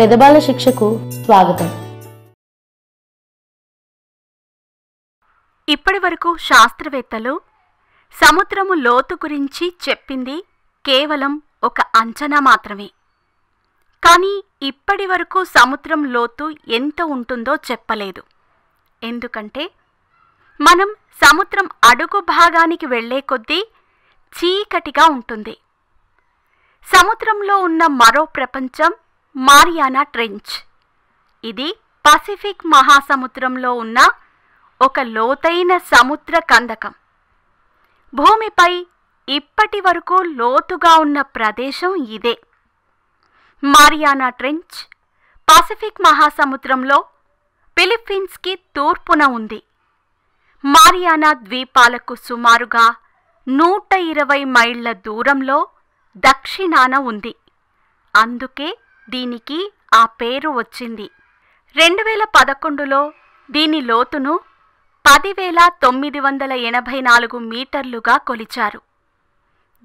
పెదబాల శిక్షకు స్వాగతం. ఇప్పటివరకు శాస్త్రవేత్తలు సముద్రము లోతు గురించి చెప్పింది కేవలం ఒక అంచనా మాత్రమే. కానీ ఇప్పటివరకు సముద్రం లోతు ఎంత ఉంటుందో చెప్పలేదు. ఎందుకంటే మనం సముద్రం అడుగు భాగానికి వెళ్ళే కొద్దీ చీకటిగా ఉంటుంది. సముద్రంలో ఉన్న మరో ప్రపంచం మారియానా ట్రెంచ్. ఇది పసిఫిక్ మహాసముద్రంలో ఉన్న ఒక లోతైన సముద్ర కందకం. భూమిపై ఇప్పటి వరకు లోతుగా ఉన్న ప్రదేశం ఇదే. మారియానా ట్రెంచ్ పసిఫిక్ మహాసముద్రంలో ఫిలిప్పీన్స్కి తూర్పున ఉంది. మారియానా ద్వీపాలకు సుమారుగా 120 మైళ్ళ దూరంలో దక్షిణాన ఉంది. అందుకే దీనికి ఆ పేరు వచ్చింది. 2011లో దీని లోతును 10,984 మీటర్లుగా కొలిచారు.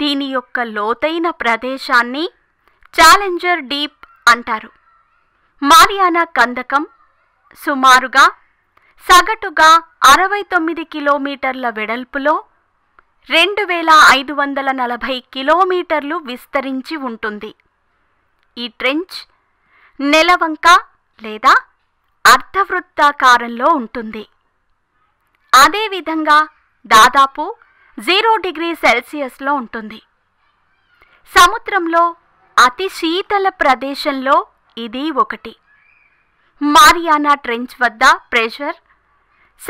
దీని యొక్క లోతైన ప్రదేశాన్ని ఛాలెంజర్ డీప్ అంటారు. మారియానా కందకం సుమారుగా సగటుగా 69 కిలోమీటర్ల వెడల్పులో 2,540 కిలోమీటర్లు విస్తరించి ఉంటుంది. ఈ ట్రెంచ్ నెలవంక లేదా అర్ధవృత్తాకారంలో ఉంటుంది. అదేవిధంగా దాదాపు 0 డిగ్రీ సెల్సియస్లో ఉంటుంది. సముద్రంలో అతి శీతల ప్రదేశంలో ఇది ఒకటి. మారియానా ట్రెంచ్ వద్ద ప్రెషర్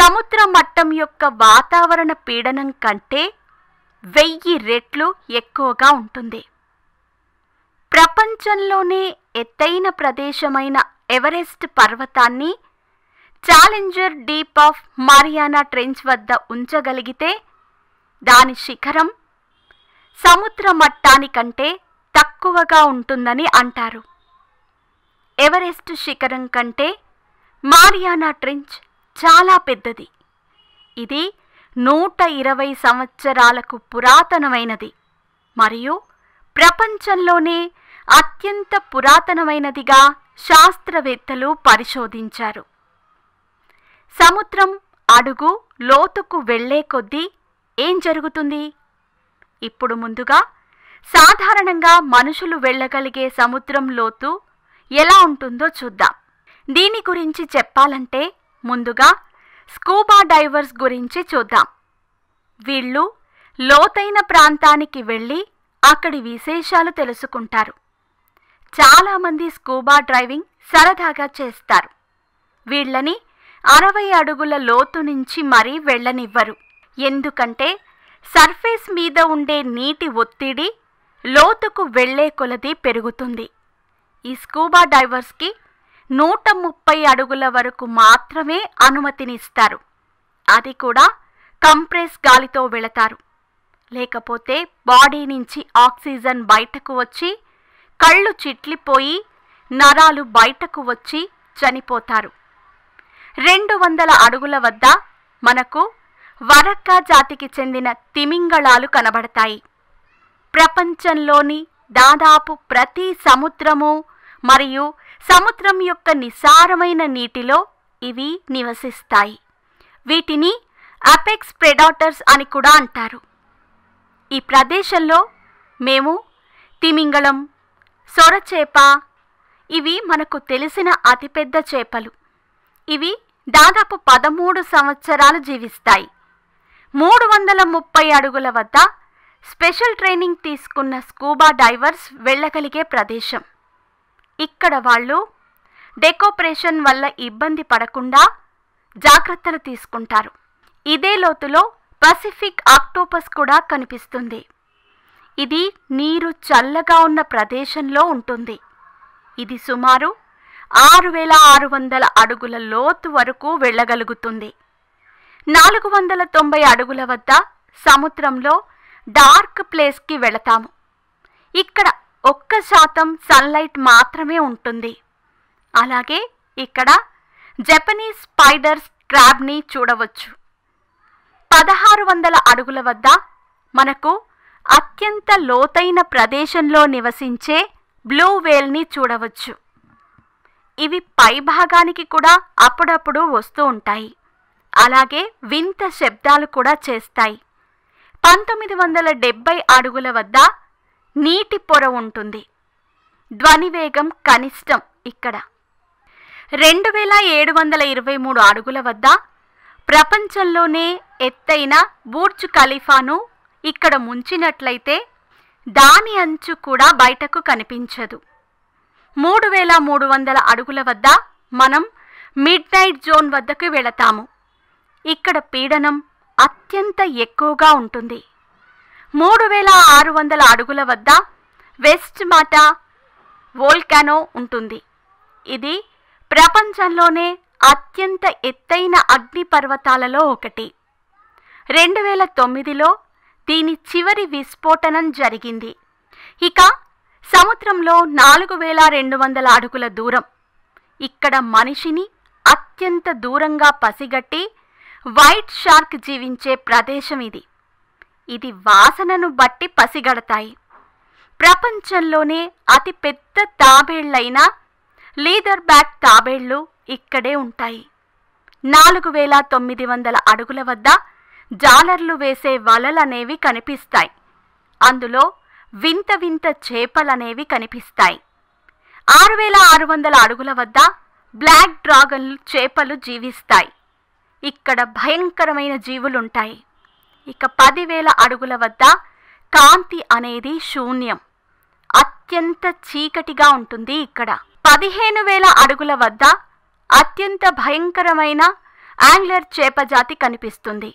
సముద్ర మట్టం యొక్క వాతావరణ పీడనం కంటే 1000 రెట్లు ఎక్కువగా ఉంటుంది. ప్రపంచంలోనే ఎత్తైన ప్రదేశమైన ఎవరెస్ట్ పర్వతాన్ని Challenger Deep of Mariana Trench వద్ద ఉంచగలిగితే దాని శిఖరం సముద్ర మట్టానికంటే తక్కువగా ఉంటుందని అంటారు. ఎవరెస్ట్ శిఖరం కంటే మారియానా ట్రెంచ్ చాలా పెద్దది. ఇది 120 సంవత్సరాలకు పురాతనమైనది మరియు ప్రపంచంలోనే అత్యంత పురాతనమైనదిగా శాస్త్రవేత్తలు పరిశోధించారు. సముద్రం అడుగు లోతుకు వెళ్లే కొద్దీ ఏం జరుగుతుంది? ఇప్పుడు ముందుగా సాధారణంగా మనుషులు వెళ్ళగలిగే సముద్రం లోతు ఎలా ఉంటుందో చూద్దాం. దీని గురించి చెప్పాలంటే ముందుగా స్కూబా డైవర్స్ గురించి చూద్దాం. వీళ్ళు లోతైన ప్రాంతానికి వెళ్ళి అక్కడి విశేషాలు తెలుసుకుంటారు. చాలామంది స్కూబా డ్రైవింగ్ సరదాగా చేస్తారు. వీళ్ళని 60 అడుగుల లోతు నుంచి మరీ వెళ్ళనివ్వరు. ఎందుకంటే సర్ఫేస్ మీద ఉండే నీటి ఒత్తిడి లోతుకు వెళ్లే కొలది పెరుగుతుంది. ఈ స్కూబా డైవర్స్కి 130 అడుగుల వరకు మాత్రమే అనుమతినిస్తారు. అది కూడా కంప్రెస్ గాలితో వెళతారు. లేకపోతే బాడీ నుంచి ఆక్సిజన్ బయటకు వచ్చి కళ్ళు చిట్లిపోయి నరాలు బయటకు వచ్చి చనిపోతారు. 200 అడుగుల వద్ద మనకు వరక్కా జాతికి చెందిన తిమింగళాలు కనబడతాయి. ప్రపంచంలోని దాదాపు ప్రతి సముద్రము మరియు సముద్రం యొక్క నిస్సారమైన నీటిలో ఇవి నివసిస్తాయి. వీటిని అపెక్స్ ప్రెడాటర్స్ అని కూడా అంటారు. ఈ ప్రదేశంలో మేము తిమింగళం, సొరచేప, ఇవి మనకు తెలిసిన అతిపెద్ద చేపలు. ఇవి దాదాపు 13 సంవత్సరాలు జీవిస్తాయి. 330 అడుగుల వద్ద స్పెషల్ ట్రైనింగ్ తీసుకున్న స్కూబా డైవర్స్ వెళ్ళగలిగే ప్రదేశం. ఇక్కడ వాళ్ళు డెకోపరేషన్ వల్ల ఇబ్బంది పడకుండా జాగ్రత్తలు తీసుకుంటారు. ఇదే లోతులో పసిఫిక్ ఆక్టోపస్ కూడా కనిపిస్తుంది. ఇది నీరు చల్లగా ఉన్న ప్రదేశంలో ఉంటుంది. ఇది సుమారు 6,600 అడుగుల లోతు వరకు వెళ్ళగలుగుతుంది. 490 అడుగుల వద్ద సముద్రంలో డార్క్ ప్లేస్కి వెళతాము. ఇక్కడ 1% సన్లైట్ మాత్రమే ఉంటుంది. అలాగే ఇక్కడ జపనీస్ స్పైడర్స్ క్రాబ్ని చూడవచ్చు. 1,600 అడుగుల వద్ద మనకు అత్యంత లోతైన ప్రదేశంలో నివసించే బ్లూ వేల్ని చూడవచ్చు. ఇవి పై భాగానికి కూడా అప్పుడప్పుడు వస్తూ ఉంటాయి. అలాగే వింత శబ్దాలు కూడా చేస్తాయి. 1970 అడుగుల వద్ద నీటి పొర ఉంటుంది. ధ్వని వేగం కనిష్టం. ఇక్కడ 2723 అడుగుల వద్ద ప్రపంచంలోనే ఎత్తైన బూర్జ్ ఖలీఫాను ఇక్కడ ముంచినట్లయితే దాని అంచు కూడా బయటకు కనిపించదు. 3300 అడుగుల వద్ద మనం మిడ్ నైట్ జోన్ వద్దకు వెళతాము. ఇక్కడ పీడనం అత్యంత ఎక్కువగా ఉంటుంది. 3600 అడుగుల వద్ద వెస్ట్ మాటా వోల్కానో ఉంటుంది. ఇది ప్రపంచంలోనే అత్యంత ఎత్తైన అగ్నిపర్వతాలలో ఒకటి. 2009లో దీని చివరి విస్ఫోటనం జరిగింది. ఇక సముద్రంలో 4200 అడుగుల దూరం. ఇక్కడ మనిషిని అత్యంత దూరంగా పసిగట్టి వైట్ షార్క్ జీవించే ప్రదేశం ఇది. ఇది వాసనను బట్టి పసిగడతాయి. ప్రపంచంలోనే అతిపెద్ద తాబేళ్లైన లీదర్ బ్యాక్ తాబేళ్లు ఇక్కడే ఉంటాయి. 4900 అడుగుల వద్ద జాలర్లు వేసే వలలనేవి కనిపిస్తాయి. అందులో వింత వింత చేపలనేవి కనిపిస్తాయి. 6600 అడుగుల వద్ద బ్లాక్ డ్రాగన్ చేపలు జీవిస్తాయి. ఇక్కడ భయంకరమైన జీవులుంటాయి. ఇక 10000 అడుగుల వద్ద కాంతి అనేది శూన్యం. అత్యంత చీకటిగా ఉంటుంది. ఇక్కడ 15000 అడుగుల వద్ద అత్యంత భయంకరమైన యాంగ్లర్ చేపజాతి కనిపిస్తుంది.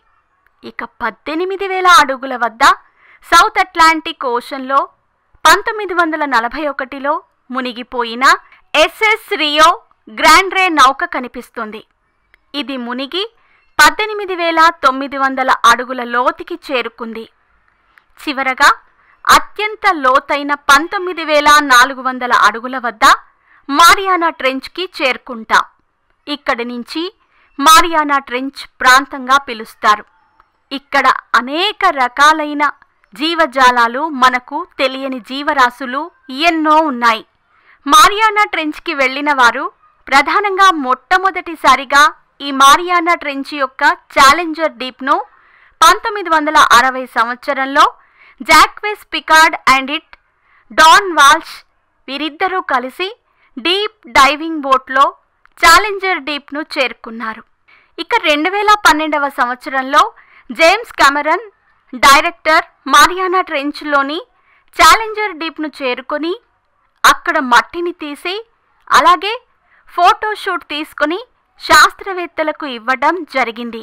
ఇక 18000 అడుగుల వద్ద సౌత్ అట్లాంటిక్ ఓషన్లో 1941లో మునిగిపోయిన ఎస్ఎస్ రియో గ్రాండ్రే నౌక కనిపిస్తుంది. ఇది మునిగి 18900 అడుగుల లోతుకి చేరుకుంది. చివరగా అత్యంత లోతైన 19400 అడుగుల వద్ద మారియానా ట్రెంచ్కి చేరుకుంటాం. ఇక్కడి నుంచి మారియానా ట్రెంచ్ ప్రాంతంగా పిలుస్తారు. ఇక్కడ అనేక రకాలైన జీవజాలాలు, మనకు తెలియని జీవరాశులు ఎన్నో ఉన్నాయి. మారియానా ట్రెంచ్కి వెళ్ళిన వారు ప్రధానంగా మొట్టమొదటిసారిగా ఈ మారియానా ట్రెంచ్ యొక్క ఛాలెంజర్ డీప్ను 1960 సంవత్సరంలో Jacques Piccard and it Don Walsh వీరిద్దరూ కలిసి డీప్ డైవింగ్ బోట్లో ఛాలెంజర్ డీప్ను చేరుకున్నారు. ఇక 2012 సంవత్సరంలో జేమ్స్ కెమెరన్ డైరెక్టర్ మారియానా ట్రెంచ్లోని ఛాలెంజర్ డీప్ను చేరుకొని అక్కడ మట్టిని తీసి అలాగే ఫోటోషూట్ తీసుకుని శాస్త్రవేత్తలకు ఇవ్వడం జరిగింది.